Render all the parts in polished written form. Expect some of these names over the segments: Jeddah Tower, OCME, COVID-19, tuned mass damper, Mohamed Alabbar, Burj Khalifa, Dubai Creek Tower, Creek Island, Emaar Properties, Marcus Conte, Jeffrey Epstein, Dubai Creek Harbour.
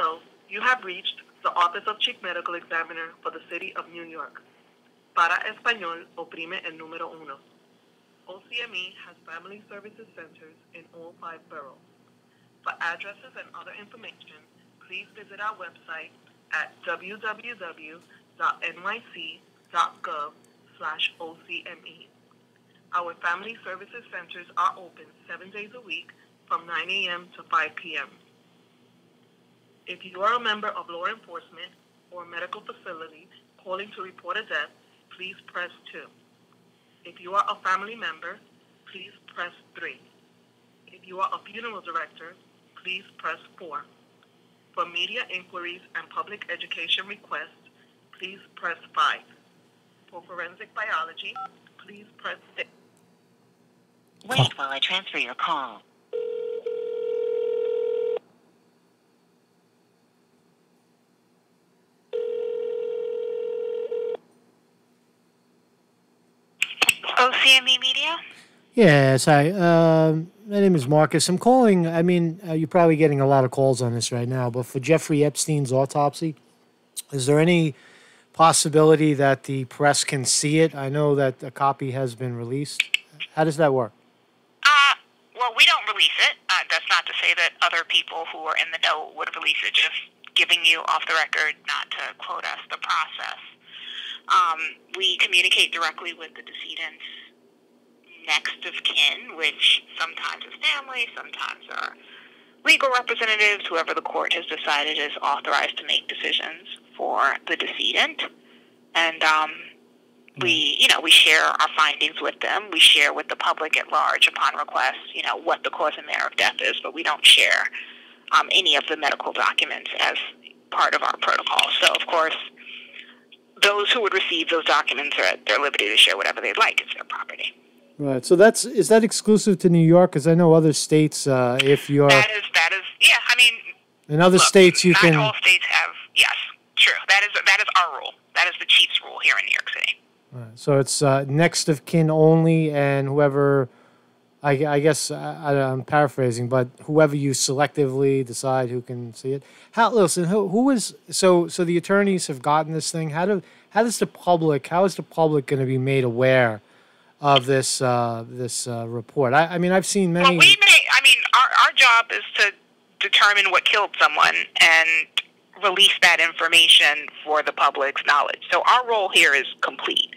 so, you have reached the Office of Chief Medical Examiner for the City of New York. Para Español, oprime el número uno. OCME has family services centers in all 5 boroughs. For addresses and other information, please visit our website at www.nyc.gov/OCME. Our family services centers are open 7 days a week from 9 a.m. to 5 p.m. If you are a member of law enforcement or medical facility calling to report a death, please press 2. If you are a family member, please press 3. If you are a funeral director, please press 4. For media inquiries and public education requests, please press 5. For forensic biology, please press 6. Wait while I transfer your call. OCME Media? Yes, hi. My name is Marcus. I'm calling, you're probably getting a lot of calls on this right now, but for Jeffrey Epstein's autopsy, is there any possibility that the press can see it? I know that a copy has been released. How does that work? Well, we don't release it. That's not to say that other people who are in the know would release it, just giving you off the record, not to quote us, the process. We communicate directly with the decedent's next of kin, which sometimes is family, sometimes are legal representatives, whoever the court has decided is authorized to make decisions for the decedent. And we share our findings with them. We share with the public at large upon request, what the cause and manner of death is, but we don't share any of the medical documents as part of our protocol. So, of course, those who would receive those documents are at their liberty to share whatever they'd like. It's their property. Right. So is that exclusive to New York? Because I know other states, if you're... Yeah, in other states you can... Not all states have... Yes, true. That is our rule. That is the chief's rule here in New York City. Right. So it's next of kin only, and whoever... I'm paraphrasing, but whoever you selectively decide who can see it. So the attorneys have gotten this thing. How is the public going to be made aware of this report? I've seen many. Well, our job is to determine what killed someone and release that information for the public's knowledge. So our role here is complete.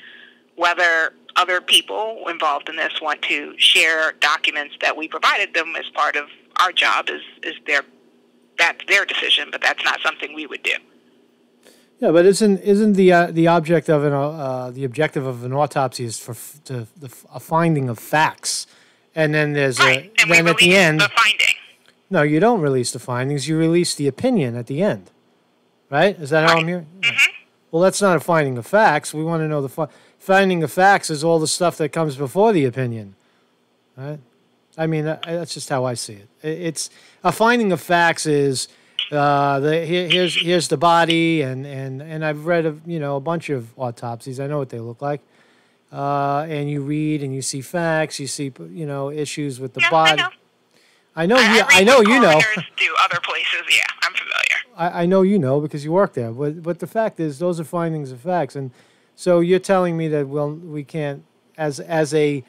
Whether other people involved in this want to share documents that we provided them as part of our job that's their decision, but that's not something we would do. Yeah, but isn't the object of the objective of an autopsy is a finding of facts, and then there's then at the end the finding. No, you don't release the findings. You release the opinion at the end, right? Is that how I'm hearing? Yeah. Mm-hmm. Well, that's not a finding of facts. We want to know the finding of facts is all the stuff that comes before the opinion, right? That's just how I see it. It's a finding of facts is here's the body, and I've read a bunch of autopsies. I know what they look like, and you read and you see facts, you see issues with the body. I know. Do other places, yeah, I'm familiar. I know you know because you work there, but the fact is those are findings of facts, and so you're telling me that we can't, as a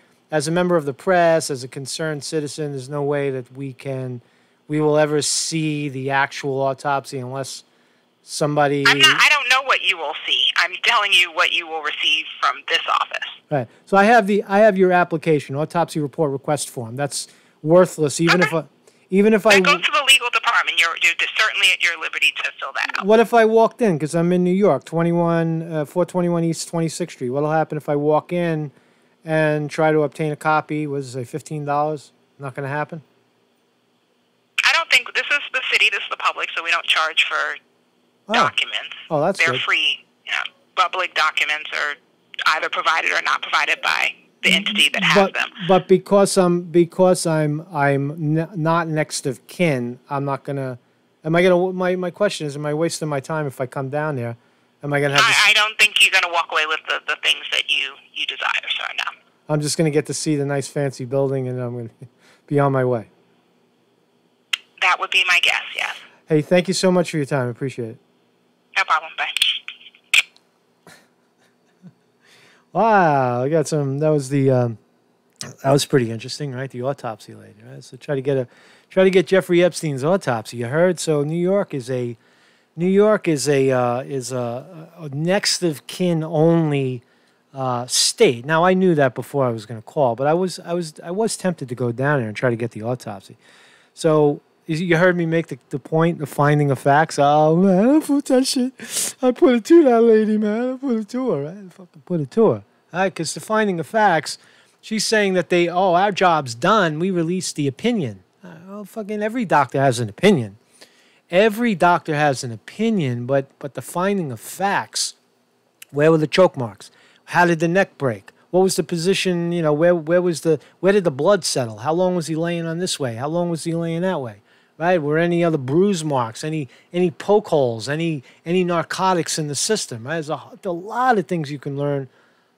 member of the press, as a concerned citizen, there's no way that we will ever see the actual autopsy unless somebody. I don't know what you will see. I'm telling you what you will receive from this office. Right. So I have your application, autopsy report request form. That's worthless, even if I go to the legal department, you're certainly at your liberty to fill that out. What if I walked in, because I'm in New York, 421 East 26th Street? What'll happen if I walk in and try to obtain a copy? What does it say, $15? Not going to happen? I don't think, this is the city, this is the public, so we don't charge for documents. Oh, that's good. They're free. Public documents are either provided or not provided by the entity that has them. But because I'm not next of kin, I'm not gonna. My question is, am I wasting my time if I come down there? Am I gonna have? I don't think you're gonna walk away with the things that you desire. So no. I'm just gonna get to see the nice fancy building, and I'm gonna be on my way. That would be my guess. Yes. Hey, thank you so much for your time. Appreciate it. No problem. Bye. Wow, I got some. That was the. That was pretty interesting, right? The autopsy lady, right? So try to get Jeffrey Epstein's autopsy. You heard? So New York is a next of kin only state. Now I knew that before I was going to call, but I was tempted to go down there and try to get the autopsy. So you heard me make the point of finding of facts. Oh man, I don't put that shit. I put it to that lady, man. I put it to her, right? I fucking put it to her, all right? Because the finding of facts, she's saying that they, oh, our job's done. We released the opinion. Oh, fucking every doctor has an opinion. Every doctor has an opinion, but the finding of facts, where were the choke marks? How did the neck break? What was the position, you know, where did the blood settle? How long was he laying on this way? How long was he laying that way? Right? Were any other bruise marks, any poke holes, any narcotics in the system? Right? There's a lot of things you can learn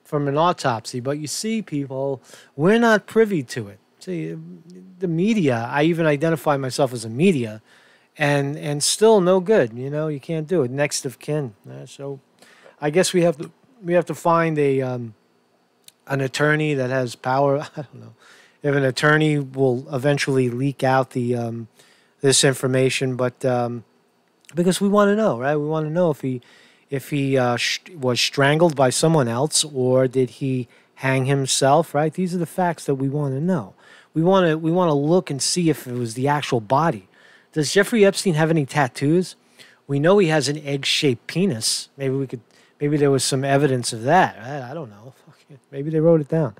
from an autopsy, but you see, people, we're not privy to it. See, the media, I even identify myself as a media. And still no good, you know. You can't do it. Next of kin. So, I guess we have to find a an attorney that has power. I don't know if an attorney will eventually leak out the this information, but because we want to know, right? We want to know if he was strangled by someone else or did he hang himself, right? These are the facts that we want to know. We want to look and see if it was the actual body. Does Jeffrey Epstein have any tattoos? We know he has an egg-shaped penis. Maybe there was some evidence of that. I don't know. Maybe they wrote it down.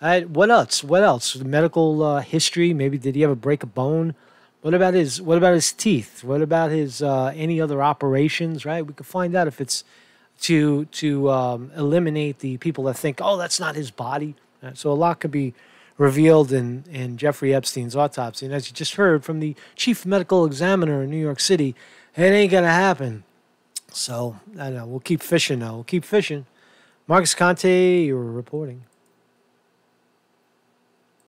All right, what else? What else? The medical history. Maybe did he ever break a bone? What about his teeth? What about his any other operations? Right, we could find out if it's to eliminate the people that think, oh, that's not his body. Right, so a lot could be revealed in Jeffrey Epstein's autopsy. And as you just heard from the chief medical examiner in New York City, it ain't going to happen. So, I don't know. We'll keep fishing, though. We'll keep fishing. Marcus Conte, you're reporting.